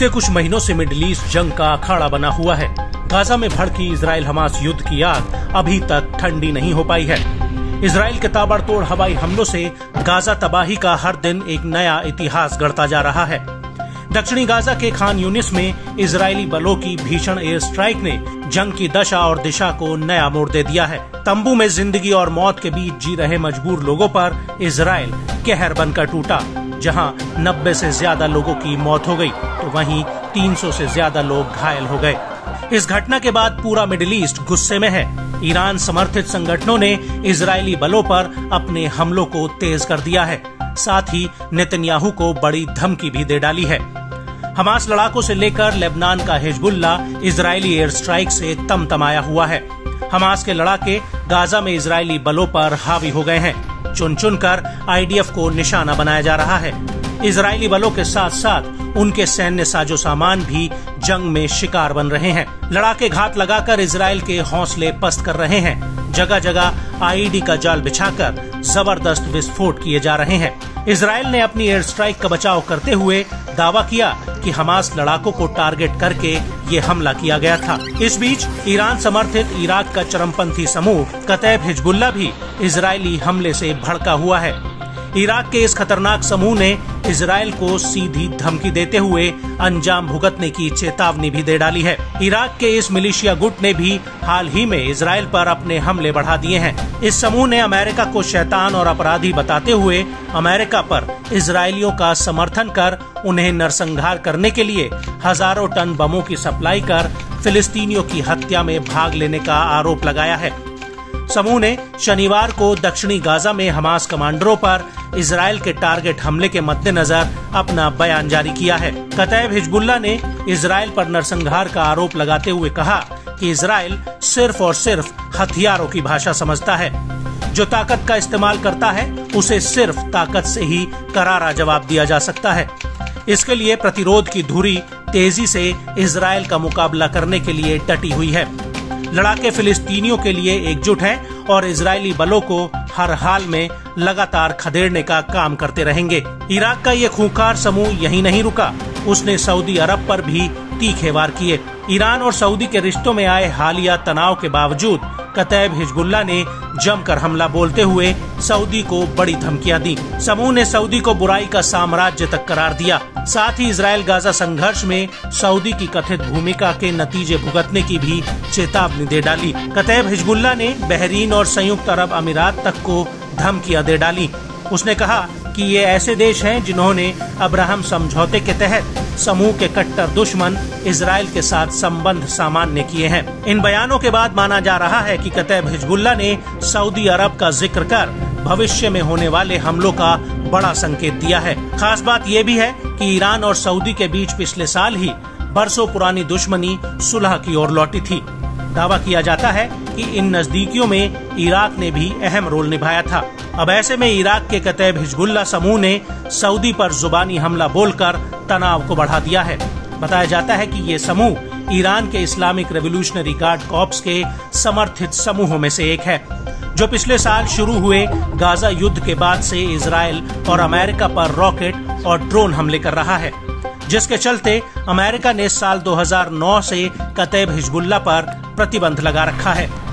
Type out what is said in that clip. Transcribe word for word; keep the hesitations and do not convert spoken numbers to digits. बीते कुछ महीनों से मिडिल ईस्ट जंग का अखाड़ा बना हुआ है। गाजा में भड़की इजराइल हमास युद्ध की आग अभी तक ठंडी नहीं हो पाई है। इजराइल के ताबड़तोड़ हवाई हमलों से गाजा तबाही का हर दिन एक नया इतिहास गढ़ता जा रहा है। दक्षिणी गाजा के खान यूनिस में इजरायली बलों की भीषण एयर स्ट्राइक ने जंग की दशा और दिशा को नया मोड़ दे दिया है। तंबू में जिंदगी और मौत के बीच जी रहे मजबूर लोगों पर इजराइल कहर बनकर टूटा, जहां नब्बे से ज्यादा लोगों की मौत हो गई तो वहीं तीन सौ से ज्यादा लोग घायल हो गए। इस घटना के बाद पूरा मिडिल ईस्ट गुस्से में है। ईरान समर्थित संगठनों ने इजरायली बलों पर अपने हमलों को तेज कर दिया है, साथ ही नेतन्याहू को बड़ी धमकी भी दे डाली है। हमास लड़ाकों से लेकर लेबनान का हिजबुल्लाह इजरायली एयर स्ट्राइक से तमतमाया हुआ है। हमास के लड़ाके गाजा में इजरायली बलों पर हावी हो गए हैं। चुन चुन कर आईडीएफ को निशाना बनाया जा रहा है। इजरायली बलों के साथ साथ उनके सैन्य साजो सामान भी जंग में शिकार बन रहे हैं। लड़ाके घात लगाकर इजराइल के हौसले पस्त कर रहे हैं। जगह जगह आईईडी का जाल बिछाकर जबरदस्त विस्फोट किए जा रहे हैं। इजराइल ने अपनी एयर स्ट्राइक का बचाव करते हुए दावा किया कि हमास लड़ाकों को टारगेट करके ये हमला किया गया था। इस बीच ईरान समर्थित इराक का चरमपंथी समूह कताइब हिजबुल्लाह भी इजरायली हमले से भड़का हुआ है। इराक के इस खतरनाक समूह ने इजराइल को सीधी धमकी देते हुए अंजाम भुगतने की चेतावनी भी दे डाली है। इराक के इस मिलिशिया गुट ने भी हाल ही में इजराइल पर अपने हमले बढ़ा दिए हैं। इस समूह ने अमेरिका को शैतान और अपराधी बताते हुए अमेरिका पर इजरायलियों का समर्थन कर उन्हें नरसंहार करने के लिए हजारों टन बमों की सप्लाई कर फिलिस्तीनियों की हत्या में भाग लेने का आरोप लगाया है। समूह ने शनिवार को दक्षिणी गाजा में हमास कमांडरों पर इजराइल के टारगेट हमले के मद्देनजर अपना बयान जारी किया है। कताइब हिजबुल्लाह ने इजराइल पर नरसंहार का आरोप लगाते हुए कहा कि इजराइल सिर्फ और सिर्फ हथियारों की भाषा समझता है। जो ताकत का इस्तेमाल करता है उसे सिर्फ ताकत से ही करारा जवाब दिया जा सकता है। इसके लिए प्रतिरोध की धुरी तेजी से इजराइल का मुकाबला करने के लिए डटी हुई है। लड़ाके फिलिस्तीनियों के लिए एकजुट हैं और इजरायली बलों को हर हाल में लगातार खदेड़ने का काम करते रहेंगे। इराक का ये खूंखार समूह यहीं नहीं रुका, उसने सऊदी अरब पर भी तीखे वार किए। ईरान और सऊदी के रिश्तों में आए हालिया तनाव के बावजूद कताइब हिजबुल्लाह ने जमकर हमला बोलते हुए सऊदी को बड़ी धमकियां दी। समूह ने सऊदी को बुराई का साम्राज्य तक करार दिया। साथ ही इजराइल गाजा संघर्ष में सऊदी की कथित भूमिका के नतीजे भुगतने की भी चेतावनी दे डाली। कताइब हिजबुल्लाह ने बहरीन और संयुक्त अरब अमीरात तक को धमकियां दे डाली। उसने कहा कि ये ऐसे देश हैं जिन्होंने अब्राहम समझौते के तहत समूह के कट्टर दुश्मन इजराइल के साथ संबंध सामान्य किए हैं। इन बयानों के बाद माना जा रहा है कि कताइब हिजबुल्लाह ने सऊदी अरब का जिक्र कर भविष्य में होने वाले हमलों का बड़ा संकेत दिया है। खास बात ये भी है कि ईरान और सऊदी के बीच पिछले साल ही बरसों पुरानी दुश्मनी सुलह की ओर लौटी थी। दावा किया जाता है कि इन नजदीकियों में इराक ने भी अहम रोल निभाया था। अब ऐसे में इराक के कताइब हिजबुल्लाह समूह ने सऊदी पर जुबानी हमला बोलकर तनाव को बढ़ा दिया है। बताया जाता है कि ये समूह ईरान के इस्लामिक रेवोल्यूशनरी गार्ड कॉर्प्स के समर्थित समूहों में से एक है, जो पिछले साल शुरू हुए गाजा युद्ध के बाद से इजराइल और अमेरिका पर रॉकेट और ड्रोन हमले कर रहा है, जिसके चलते अमेरिका ने साल दो हजार नौ से कताइब हिजबुल्लाह पर प्रतिबंध लगा रखा है।